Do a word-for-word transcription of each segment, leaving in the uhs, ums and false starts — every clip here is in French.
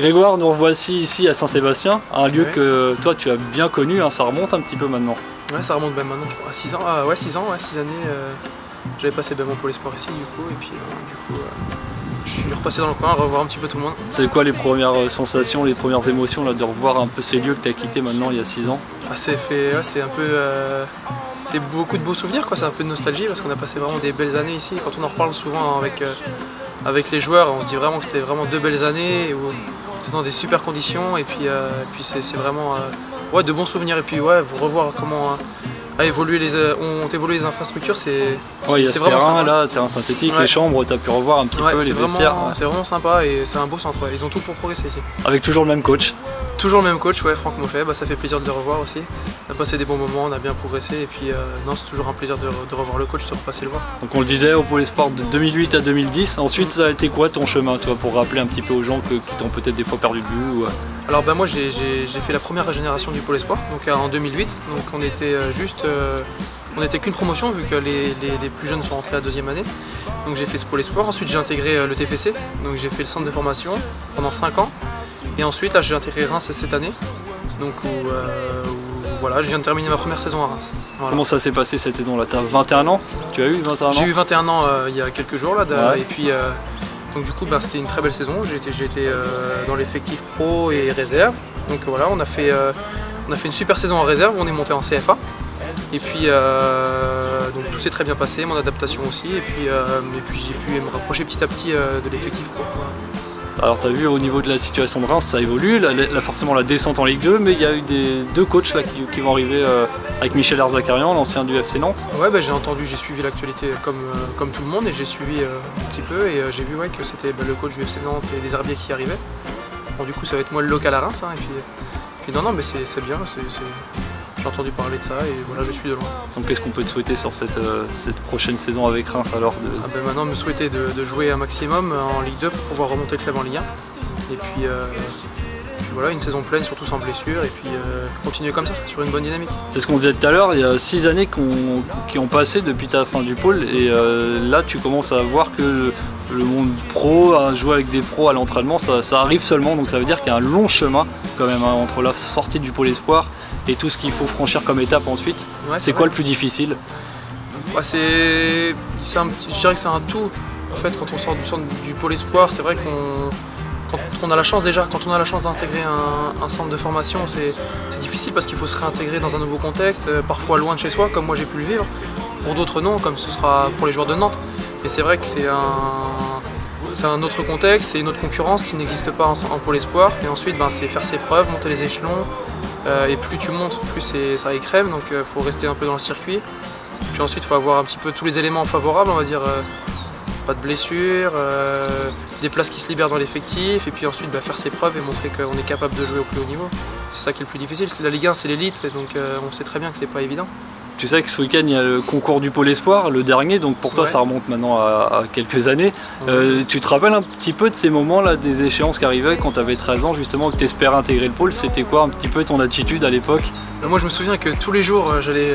Grégoire, nous revoici ici à Saint-Sébastien, un lieu ouais. que toi tu as bien connu, hein, ça remonte un petit peu maintenant. Ouais, ça remonte même maintenant, je crois, à six ans, ah, ouais, six ans, ouais, six années, euh, j'avais passé devant Pôle Espoirs ici du coup, et puis euh, du coup, euh, je suis repassé dans le coin, revoir un petit peu tout le monde. C'est quoi les premières sensations, les premières émotions là, de revoir un peu ces lieux que tu as quittés maintenant il y a six ans? Ah, c'est fait, ouais, c'est un peu... Euh, c'est beaucoup de beaux souvenirs, quoi. C'est un peu de nostalgie parce qu'on a passé vraiment des belles années ici. Quand on en reparle souvent avec, euh, avec les joueurs, on se dit vraiment que c'était vraiment deux belles années, où on était dans des super conditions et puis, euh, puis c'est vraiment euh, ouais, de bons souvenirs. Et puis ouais, vous revoir comment euh, évoluer les, euh, ont évolué les infrastructures, c'est ouais, vraiment terrain, sympa. Là, terrain synthétique, ouais. Les chambres, tu as pu revoir un petit ouais, peu les vestiaires. Ouais. C'est vraiment sympa et c'est un beau centre, ouais. Ils ont tout pour progresser ici. Avec toujours le même coach? Toujours le même coach, ouais, Franck Moffat, bah, ça fait plaisir de le revoir aussi. On a passé des bons moments, on a bien progressé et puis euh, non, c'est toujours un plaisir de, re de revoir le coach, de repasser le voir. Donc on le disait au Pôle Espoirs de deux mille huit à deux mille dix, ensuite ça a été quoi ton chemin toi pour rappeler un petit peu aux gens que, qui t'ont peut-être des fois perdu de vue ou... Alors bah, moi j'ai fait la première génération du Pôle Espoirs, donc euh, en deux mille huit, donc on était euh, juste... Euh, on n'était qu'une promotion vu que les, les, les plus jeunes sont rentrés la deuxième année. Donc j'ai fait ce Pôle Espoirs, ensuite j'ai intégré le T F C, donc j'ai fait le centre de formation pendant cinq ans. Et ensuite, là, j'ai intégré Reims cette année, donc où, euh, où, voilà, je viens de terminer ma première saison à Reims. Voilà. Comment ça s'est passé cette saison-là? Tu as vingt et un ans? Tu as eu vingt et un ans? J'ai eu vingt et un ans euh, il y a quelques jours, là, ouais. Et puis, euh, donc du coup, bah, c'était une très belle saison. J'ai été, j'ai été euh, dans l'effectif pro et réserve, donc voilà, on a fait, euh, on a fait une super saison en réserve, on est monté en C F A. Et puis euh, donc tout s'est très bien passé, mon adaptation aussi, et puis, euh, et puis j'ai pu me rapprocher petit à petit euh, de l'effectif pro. Alors tu as vu au niveau de la situation de Reims, ça évolue, là, là, forcément la descente en Ligue deux, mais il y a eu des, deux coachs là, qui, qui vont arriver euh, avec Michel Der Zakarian, l'ancien du F C Nantes. Ouais, bah, j'ai entendu, j'ai suivi l'actualité comme, euh, comme tout le monde et j'ai suivi euh, un petit peu et euh, j'ai vu ouais, que c'était bah, le coach du F C Nantes et les Herbiers qui arrivaient. Bon, du coup ça va être moi le local à Reims hein, et, puis, et puis non non mais c'est bien, j'ai entendu parler de ça et voilà je suis de loin. Donc qu'est-ce qu'on peut te souhaiter sur cette, euh, cette prochaine saison avec Reims alors de... ah ben Maintenant me souhaiter de, de jouer un maximum en Ligue deux pour pouvoir remonter le club en Ligue un. Et puis, euh, puis voilà, une saison pleine surtout sans blessure et puis euh, continuer comme ça, sur une bonne dynamique. C'est ce qu'on disait tout à l'heure, il y a six années qu'on, qui ont passé depuis ta fin du pôle et euh, là tu commences à voir que le monde pro, à jouer avec des pros à l'entraînement, ça, ça arrive seulement, donc ça veut dire qu'il y a un long chemin quand même hein, entre la sortie du Pôle Espoir et tout ce qu'il faut franchir comme étape ensuite. Ouais, c'est quoi le plus difficile? Ouais, c'est, un... je dirais que c'est un tout. En fait, quand on sort du centre du Pôle Espoir, c'est vrai qu'on quand on a la chance déjà, quand on a la chance d'intégrer un... un centre de formation, c'est difficile parce qu'il faut se réintégrer dans un nouveau contexte, parfois loin de chez soi, comme moi j'ai pu le vivre. Pour d'autres non, comme ce sera pour les joueurs de Nantes. Et c'est vrai que c'est un, c'est un autre contexte, c'est une autre concurrence qui n'existe pas en, en Pôle Espoir. Et ensuite, ben, c'est faire ses preuves, monter les échelons. Euh, et plus tu montes, plus ça écrème. Donc il euh, faut rester un peu dans le circuit. Puis ensuite, il faut avoir un petit peu tous les éléments favorables, on va dire. Euh, pas de blessures, euh, des places qui se libèrent dans l'effectif. Et puis ensuite, bah, faire ses preuves et montrer qu'on est capable de jouer au plus haut niveau. C'est ça qui est le plus difficile. La Ligue un, c'est l'élite. Donc euh, on sait très bien que c'est pas évident. Tu sais que ce week-end, il y a le concours du Pôle Espoir, le dernier, donc pour toi, ouais. Ça remonte maintenant à, à quelques années. Ouais. Euh, tu te rappelles un petit peu de ces moments-là, des échéances qui arrivaient quand tu avais treize ans, justement, que tu espérais intégrer le pôle? C'était quoi un petit peu ton attitude à l'époque? Moi, je me souviens que tous les jours, j'allais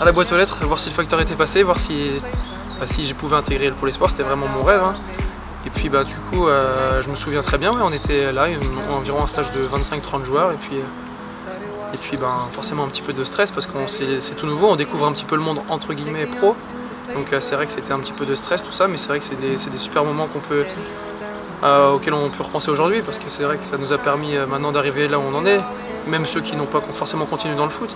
à la boîte aux lettres, voir si le facteur était passé, voir si, bah, si je pouvais intégrer le Pôle Espoir. C'était vraiment mon rêve. Hein. Et puis, bah, du coup, euh, je me souviens très bien, ouais, on était là, on environ un stage de vingt-cinq à trente joueurs. Et puis, euh, Et puis ben, forcément un petit peu de stress parce que c'est tout nouveau, on découvre un petit peu le monde entre guillemets pro. Donc euh, c'est vrai que c'était un petit peu de stress tout ça, mais c'est vrai que c'est des, des super moments qu'on peut, euh, auxquels on peut repenser aujourd'hui parce que c'est vrai que ça nous a permis euh, maintenant d'arriver là où on en est. Même ceux qui n'ont pas forcément continué dans le foot,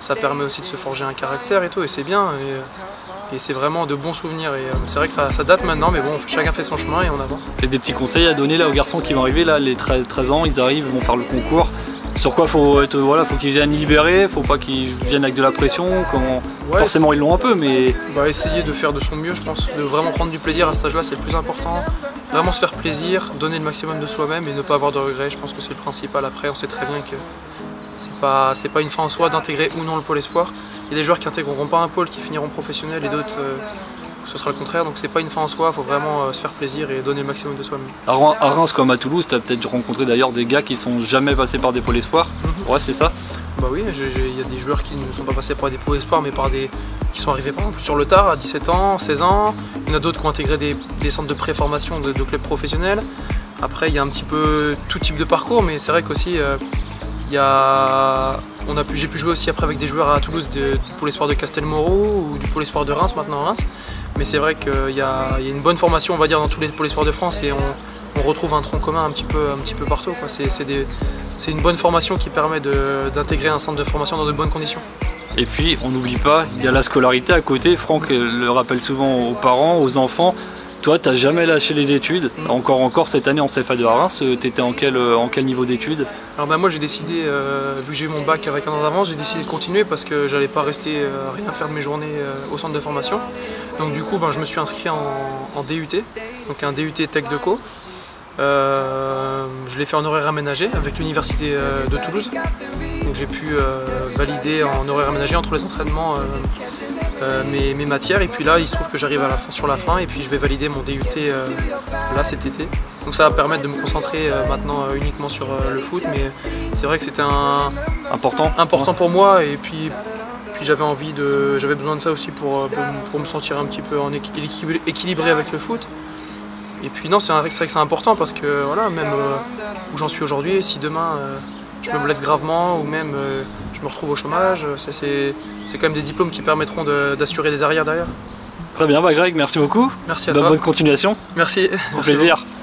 ça permet aussi de se forger un caractère et tout et c'est bien. Et, euh, Et c'est vraiment de bons souvenirs et euh, c'est vrai que ça, ça date maintenant mais bon chacun fait son chemin et on avance. Et des petits conseils à donner là aux garçons qui vont arriver là, les treize ans, ils arrivent, ils vont faire le concours. Sur quoi faut être, voilà, faut qu'ils viennent libérer, faut pas qu'ils viennent avec de la pression, comment... ouais, forcément ils l'ont un peu mais... Bah, essayer de faire de son mieux je pense, de vraiment prendre du plaisir à cet âge là c'est le plus important, vraiment se faire plaisir, donner le maximum de soi-même et ne pas avoir de regrets, je pense que c'est le principal. Après on sait très bien que c'est pas, c'est pas une fin en soi d'intégrer ou non le Pôle Espoir. Il y a des joueurs qui n'intégreront pas un pôle, qui finiront professionnels et d'autres euh, ce sera le contraire. Donc c'est pas une fin en soi, il faut vraiment euh, se faire plaisir et donner le maximum de soi-même. À Reims comme à Toulouse, tu as peut-être rencontré d'ailleurs des gars qui ne sont jamais passés par des pôles espoirs. Mm-hmm. Ouais c'est ça. Bah oui, il y a des joueurs qui ne sont pas passés par des pôles espoirs mais par des qui sont arrivés par exemple sur le tard à dix-sept ans, seize ans. Il y en a d'autres qui ont intégré des, des centres de préformation de, de clubs professionnels. Après, il y a un petit peu tout type de parcours, mais c'est vrai qu'aussi, euh, a... j'ai pu jouer aussi après avec des joueurs à Toulouse de, du Pôle Espoirs de Castelmoreau ou du Pôle Espoirs de Reims, maintenant à Reims. Mais c'est vrai qu'il y, y a une bonne formation, on va dire, dans tous les Pôles Espoirs de France, et on, on retrouve un tronc commun un petit peu, un petit peu partout. C'est une bonne formation qui permet d'intégrer un centre de formation dans de bonnes conditions. Et puis, on n'oublie pas, il y a la scolarité à côté. Franck le rappelle souvent aux parents, aux enfants. Toi, tu n'as jamais lâché les études. Encore, encore cette année en C F A de Reims, tu étais en quel, en quel niveau d'études? Alors ben moi, j'ai décidé, euh, vu que j'ai eu mon bac avec un an d'avance, j'ai décidé de continuer parce que j'allais pas rester euh, rien faire de mes journées euh, au centre de formation. Donc du coup, ben, je me suis inscrit en, en D U T, donc un D U T tech de co. Euh, je l'ai fait en horaire aménagé avec l'université euh, de Toulouse. Donc j'ai pu euh, valider en horaire aménagé entre les entraînements. Euh, Euh, mes, mes matières, et puis là il se trouve que j'arrive sur la fin et puis je vais valider mon D U T euh, là cet été, donc ça va permettre de me concentrer euh, maintenant euh, uniquement sur euh, le foot, mais c'est vrai que c'était un... important, important pour moi, et puis, puis j'avais envie de j'avais besoin de ça aussi pour, pour, pour me sentir un petit peu en équilibre, équilibré avec le foot. Et puis non, c'est vrai que c'est important parce que voilà, même euh, où j'en suis aujourd'hui, si demain euh, je me blesse gravement ou même euh, me retrouve au chômage, c'est quand même des diplômes qui permettront d'assurer de, des arrières derrière. Très bien, bah Greg, merci beaucoup. Merci à bah, toi. Bonne continuation. Merci. Au plaisir.